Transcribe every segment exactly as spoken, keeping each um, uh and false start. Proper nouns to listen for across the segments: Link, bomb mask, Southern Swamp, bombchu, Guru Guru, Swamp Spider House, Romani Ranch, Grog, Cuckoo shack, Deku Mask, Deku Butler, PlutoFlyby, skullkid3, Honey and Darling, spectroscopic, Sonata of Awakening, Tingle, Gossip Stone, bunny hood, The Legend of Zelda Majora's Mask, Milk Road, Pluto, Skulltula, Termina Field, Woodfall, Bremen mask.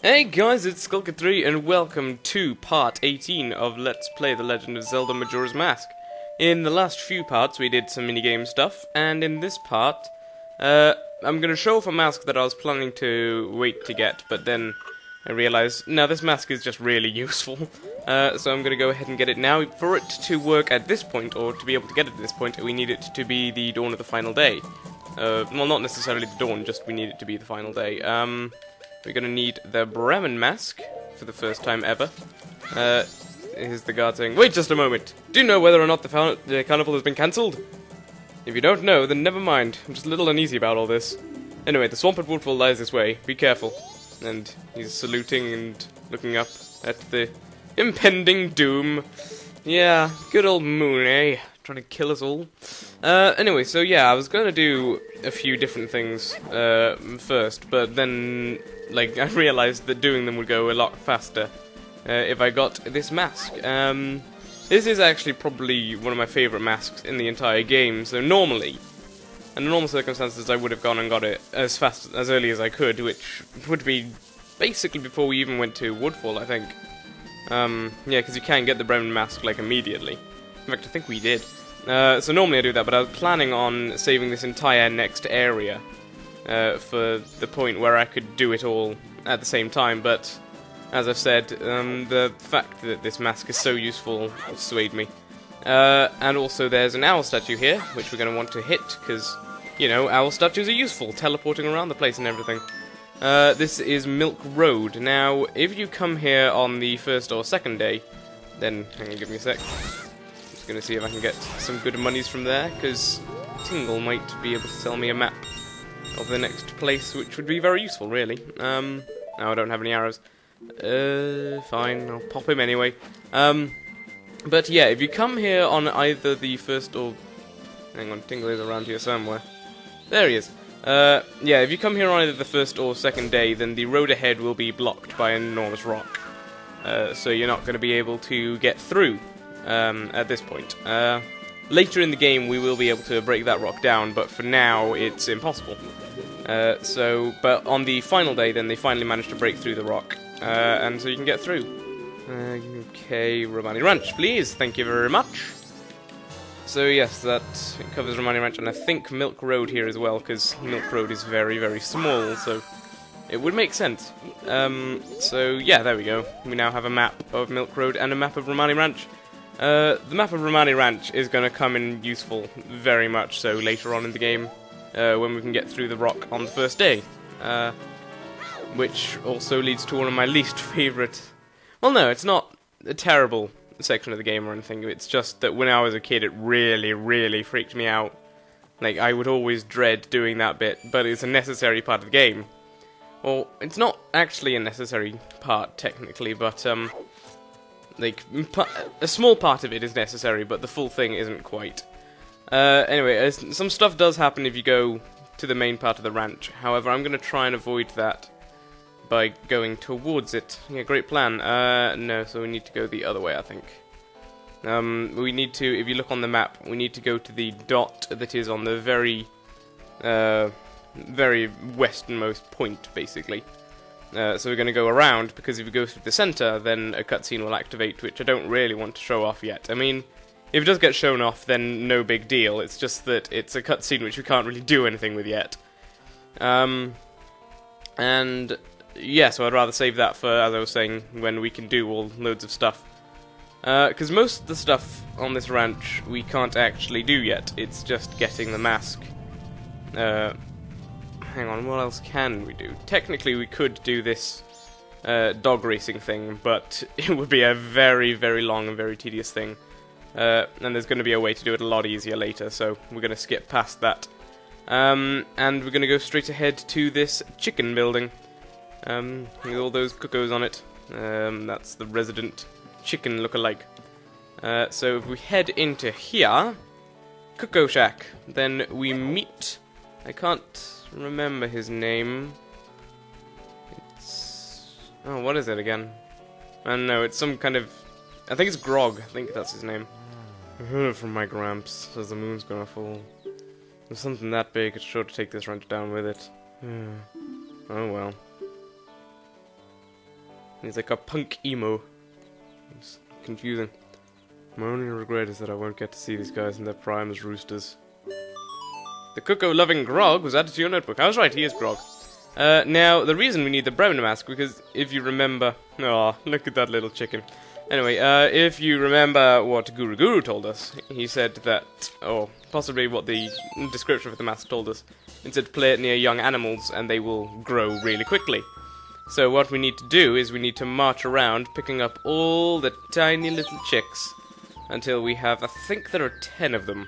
Hey guys, it's skullkid three and welcome to part eighteen of Let's Play The Legend of Zelda Majora's Mask. In the last few parts we did some minigame stuff, and in this part uh, I'm going to show off a mask that I was planning to wait to get, but then I realised, no, this mask is just really useful, uh, so I'm going to go ahead and get it now. For it to work at this point, or to be able to get it at this point, we need it to be the dawn of the final day. Uh, well, not necessarily the dawn, just we need it to be the final day. Um... We're going to need the Bremen mask for the first time ever. Uh, here's the guard saying, "Wait just a moment! Do you know whether or not the, found the carnival has been cancelled? If you don't know, then never mind. I'm just a little uneasy about all this. Anyway, the swamp at Woodfall lies this way. Be careful." And he's saluting and looking up at the impending doom. Yeah, good old moon, eh? Trying to kill us all. Uh, anyway, so yeah, I was going to do a few different things uh, first, but then, like, I realized that doing them would go a lot faster uh, if I got this mask. Um, this is actually probably one of my favorite masks in the entire game, so normally, under normal circumstances, I would have gone and got it as fast, as early as I could, which would be basically before we even went to Woodfall, I think. Um, yeah, because you can get the Bremen mask, like, immediately. In fact, I think we did. Uh, so normally I do that, but I was planning on saving this entire next area Uh, for the point where I could do it all at the same time, but as I've said, um, the fact that this mask is so useful swayed me. Uh, and also there's an owl statue here, which we're going to want to hit, because, you know, owl statues are useful, teleporting around the place and everything. Uh, this is Milk Road. Now, if you come here on the first or second day, then, hang on, give me a sec. Just going to see if I can get some good monies from there, because Tingle might be able to sell me a map of the next place, which would be very useful, really. Um, no, I don't have any arrows. Uh, fine, I'll pop him anyway. Um, but yeah, if you come here on either the first or... Hang on, Tingle is around here somewhere. There he is. Uh, yeah, if you come here on either the first or second day, then the road ahead will be blocked by an enormous rock. Uh, so you're not going to be able to get through, um, at this point. Uh... Later in the game we will be able to break that rock down, but for now it's impossible. Uh, so, but on the final day then they finally managed to break through the rock, uh, and so you can get through. Uh, okay, Romani Ranch, please, thank you very much. So yes, that covers Romani Ranch, and I think Milk Road here as well, because Milk Road is very, very small, so it would make sense. Um, so yeah, there we go. We now have a map of Milk Road and a map of Romani Ranch. Uh, the map of Romani Ranch is going to come in useful very much so later on in the game, uh, when we can get through the rock on the first day, uh, which also leads to one of my least favourite... Well, no, it's not a terrible section of the game or anything, it's just that when I was a kid it really, really freaked me out. Like, I would always dread doing that bit, but it's a necessary part of the game. Well, it's not actually a necessary part, technically, but, um... like, a small part of it is necessary, but the full thing isn't quite. Uh, anyway, some stuff does happen if you go to the main part of the ranch. However, I'm going to try and avoid that by going towards it. Yeah, great plan. Uh, no, so we need to go the other way, I think. Um, we need to, if you look on the map, we need to go to the dot that is on the very, uh, very westernmost point, basically. Uh, so we're going to go around, because if we go through the centre, then a cutscene will activate, which I don't really want to show off yet. I mean, if it does get shown off, then no big deal. It's just that it's a cutscene which we can't really do anything with yet. Um, and, yeah, so I'd rather save that for, as I was saying, when we can do all loads of stuff. Because uh, most of the stuff on this ranch we can't actually do yet. It's just getting the mask. Uh... Hang on, what else can we do? Technically, we could do this uh, dog racing thing, but it would be a very, very long and very tedious thing. Uh, and there's going to be a way to do it a lot easier later, so we're going to skip past that. Um, and we're going to go straight ahead to this chicken building. Um, with all those cuckoos on it. Um, that's the resident chicken look-alike. Uh, so if we head into here, Cuckoo Shack, then we meet... I can't... remember his name. It's... oh, what is it again? I don't know, it's some kind of... I think it's Grog, I think that's his name. I heard it from my gramps, says the moon's gonna fall. If something that big, it's sure to take this ranch down with it. Oh well. He's like a punk emo. It's confusing. My only regret is that I won't get to see these guys in their prime as roosters. The cuckoo-loving Grog was added to your notebook. I was right, he is Grog. Uh, now, the reason we need the Bremen mask, because if you remember... Aw, look at that little chicken. Anyway, uh, if you remember what Guru Guru told us, he said that... Or possibly what the description for the mask told us. It said play it near young animals and they will grow really quickly. So what we need to do is we need to march around picking up all the tiny little chicks until we have, I think there are ten of them.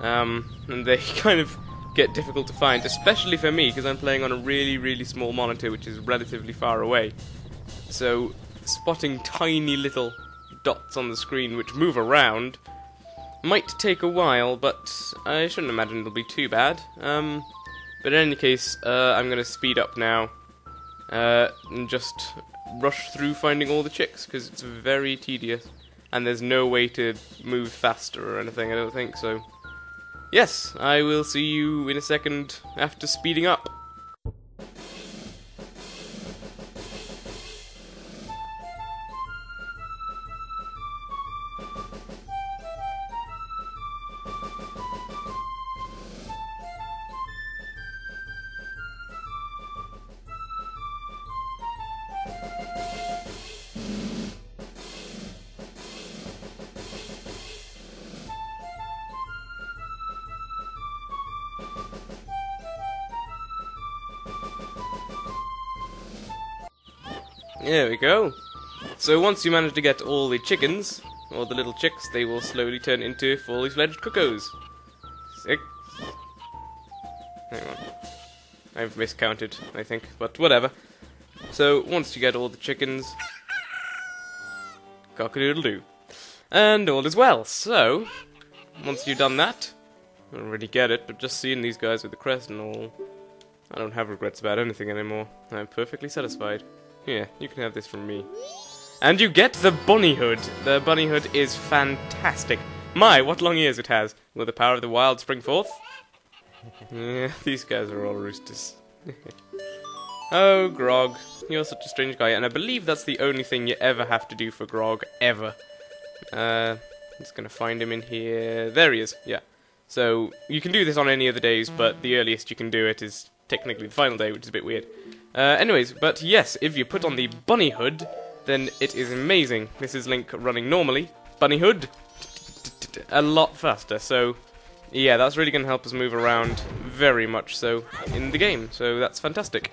Um, and they kind of get difficult to find, especially for me, because I'm playing on a really, really small monitor which is relatively far away. So spotting tiny little dots on the screen which move around might take a while, but I shouldn't imagine it'll be too bad. Um, but in any case, uh, I'm going to speed up now. Uh, and just rush through finding all the chicks, because it's very tedious, and there's no way to move faster or anything, I don't think, so... Yes, I will see you in a second after speeding up. There we go. So once you manage to get all the chickens, or the little chicks, they will slowly turn into fully fledged cuckoos. Six. Hang on. I've miscounted, I think, but whatever. So once you get all the chickens, cock-a-doodle-doo. And all is well. So, once you've done that, I don't really get it, but just seeing these guys with the crest and all, I don't have regrets about anything anymore. I'm perfectly satisfied. Yeah, you can have this from me. And you get the bunny hood. The bunny hood is fantastic. My, what long ears it has. Will the power of the wild spring forth? Yeah, these guys are all roosters. Oh, Grog. You're such a strange guy. And I believe that's the only thing you ever have to do for Grog, ever. Uh, I'm just going to find him in here. There he is, yeah. So, you can do this on any of the days, but the earliest you can do it is technically the final day, which is a bit weird. Uh, anyways, but yes, if you put on the bunny hood, then it is amazing. This is Link running normally. Bunny hood! A lot faster, so... Yeah, that's really going to help us move around very much so in the game, so that's fantastic.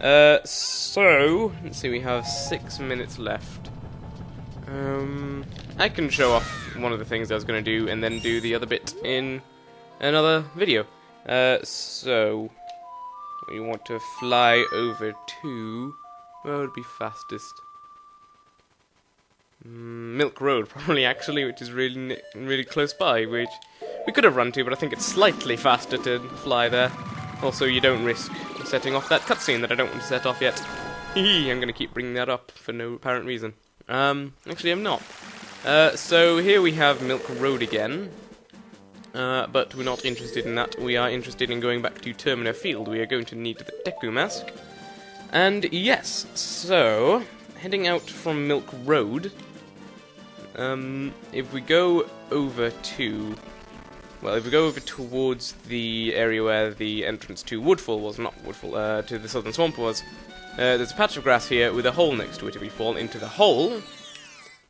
Uh, so, let's see, we have six minutes left. Um, I can show off one of the things I was going to do and then do the other bit in another video. Uh, so... We want to fly over to... Where would be fastest? Mm, Milk Road, probably, actually, which is really really close by, which we could have run to, but I think it's slightly faster to fly there. Also, you don't risk setting off that cutscene that I don't want to set off yet. I'm going to keep bringing that up for no apparent reason. Um, actually, I'm not. Uh, so, here we have Milk Road again. Uh, but we're not interested in that. We are interested in going back to Termina Field. We are going to need the Deku Mask. And yes, so, heading out from Milk Road, um, if we go over to... Well, if we go over towards the area where the entrance to Woodfall was, not Woodfall, uh, to the Southern Swamp was, uh, there's a patch of grass here with a hole next to it. If you fall into the hole,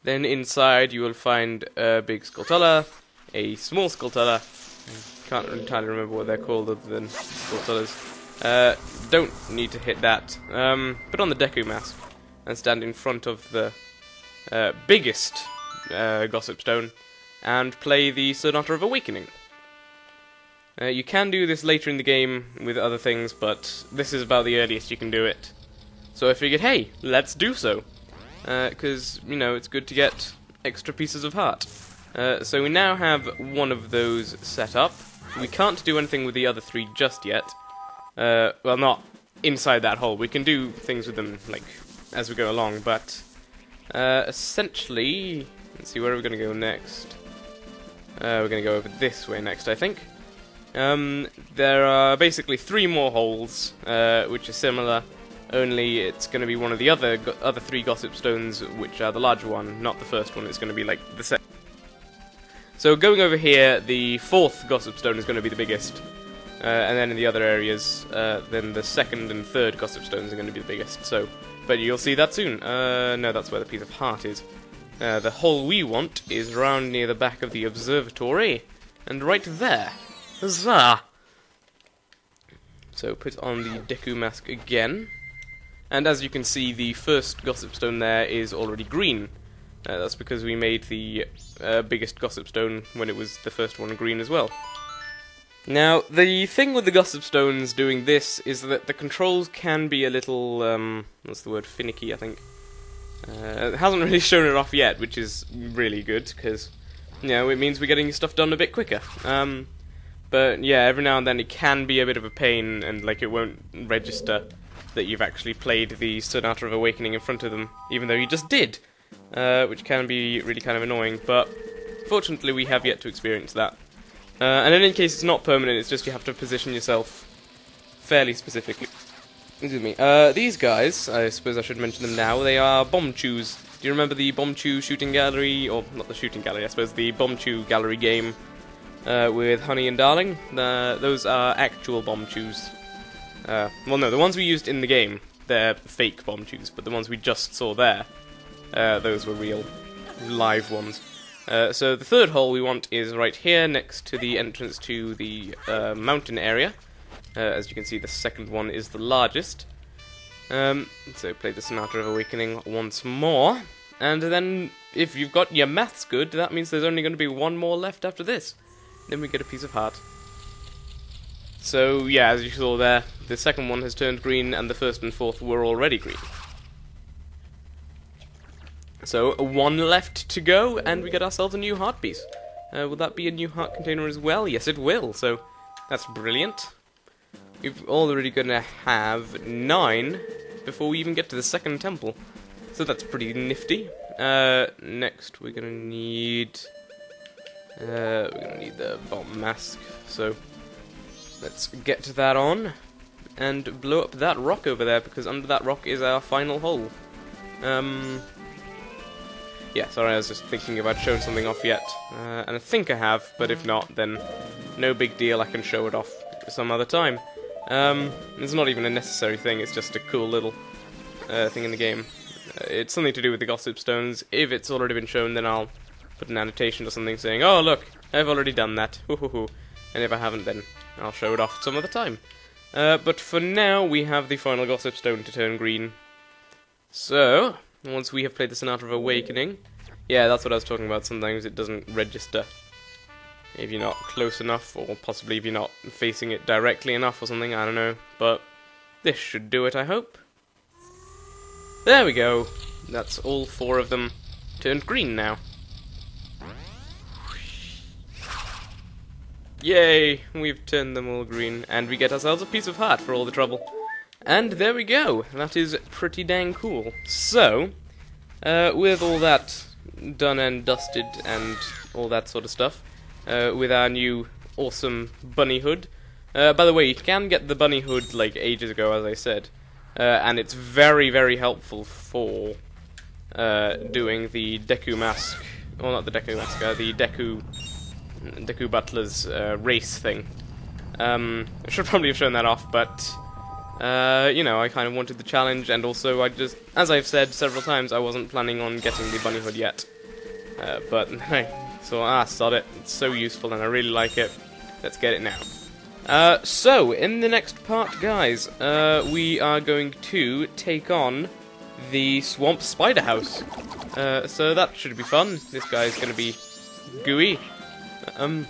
then inside you will find a big Skulltula, a small Skulltula. Can't entirely remember what they're called other than Skulltulas. Uh, don't need to hit that. Um, put on the Deku Mask and stand in front of the uh, biggest uh, Gossip Stone and play the Sonata of Awakening. Uh, you can do this later in the game with other things, but this is about the earliest you can do it. So I figured, hey, let's do so. Because, uh, you know, it's good to get extra pieces of heart. Uh, so we now have one of those set up. We can't do anything with the other three just yet. Uh, well, not inside that hole. We can do things with them, like, as we go along, but... Uh, essentially... Let's see, where are we going to go next? Uh, we're going to go over this way next, I think. Um, there are basically three more holes, uh, which are similar, only it's going to be one of the other go other three Gossip Stones, which are the larger one, not the first one. It's going to be like the second. So going over here, the fourth Gossip Stone is going to be the biggest, uh, and then in the other areas, uh, then the second and third Gossip Stones are going to be the biggest. So, but you'll see that soon. Uh, no, that's where the piece of heart is. Uh, the hole we want is round near the back of the observatory, and right there. Huzzah! So put on the Deku Mask again, and as you can see, the first Gossip Stone there is already green. Uh, that's because we made the uh, biggest Gossip Stone when it was the first one green as well. Now, the thing with the Gossip Stones doing this is that the controls can be a little, um, what's the word, finicky, I think. Uh, it hasn't really shown it off yet, which is really good, because, you know, it means we're getting stuff done a bit quicker. Um, but, yeah, every now and then it can be a bit of a pain, and, like, it won't register that you've actually played the Sonata of Awakening in front of them, even though you just did. Uh, which can be really kind of annoying, but fortunately we have yet to experience that. Uh, and in any case, it's not permanent, it's just you have to position yourself fairly specifically. Excuse me. Uh, these guys, I suppose I should mention them now, they are bombchus. Do you remember the bombchu shooting gallery, or not the shooting gallery, I suppose, the bombchu gallery game uh, with Honey and Darling? Uh, those are actual bombchus. Uh, well, no, the ones we used in the game, they're fake bombchus, but the ones we just saw there, Uh, those were real, live ones. Uh, so the third hole we want is right here, next to the entrance to the uh, mountain area. Uh, as you can see, the second one is the largest. Um, so play the Sonata of Awakening once more. And then, if you've got your maths good, that means there's only going to be one more left after this. Then we get a piece of heart. So, yeah, as you saw there, the second one has turned green, and the first and fourth were already green. So, one left to go, and we get ourselves a new heart piece. Uh, will that be a new heart container as well? Yes, it will, so that's brilliant. We're already going to have nine before we even get to the second temple. So that's pretty nifty. Uh, next, we're going to need... Uh, we're going to need the bomb mask, so let's get that on. And blow up that rock over there, because under that rock is our final hole. Um... Yeah, sorry, I was just thinking if I'd shown something off yet, uh, and I think I have, but if not, then no big deal, I can show it off some other time. Um, it's not even a necessary thing, it's just a cool little uh, thing in the game. Uh, it's something to do with the Gossip Stones. If it's already been shown, then I'll put an annotation or something saying, oh look, I've already done that, hoo hoo hoo, and if I haven't, then I'll show it off some other time. Uh, but for now, we have the final Gossip Stone to turn green. So... once we have played the Sonata of Awakening. Yeah, that's what I was talking about, sometimes it doesn't register. If you're not close enough, or possibly if you're not facing it directly enough or something, I don't know. But this should do it, I hope. There we go. That's all four of them turned green now. Yay, we've turned them all green, and we get ourselves a piece of heart for all the trouble. And there we go, that is pretty dang cool. So, uh, with all that done and dusted and all that sort of stuff, uh, with our new awesome bunny hood. Uh, by the way, you can get the bunny hood like ages ago, as I said, uh, and it's very, very helpful for uh, doing the Deku Mask, or not the Deku Mask, uh, the Deku, Deku Butler's uh, race thing. Um, I should probably have shown that off, but... Uh, you know, I kind of wanted the challenge, and also I just, as I've said several times, I wasn't planning on getting the bunny hood yet. Uh, but I so ah, sod it. It's so useful, and I really like it. Let's get it now. Uh, so in the next part, guys, uh, we are going to take on the Swamp Spider House. Uh, so that should be fun. This guy's going to be gooey. Um,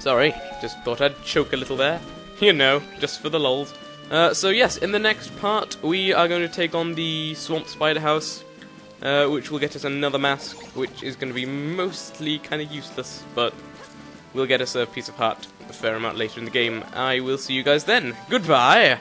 sorry, just thought I'd choke a little there. You know, just for the lols. Uh, so yes, in the next part we are going to take on the Swamp Spider House, uh, which will get us another mask, which is going to be mostly kind of useless, but will get us a piece of heart a fair amount later in the game. I will see you guys then. Goodbye!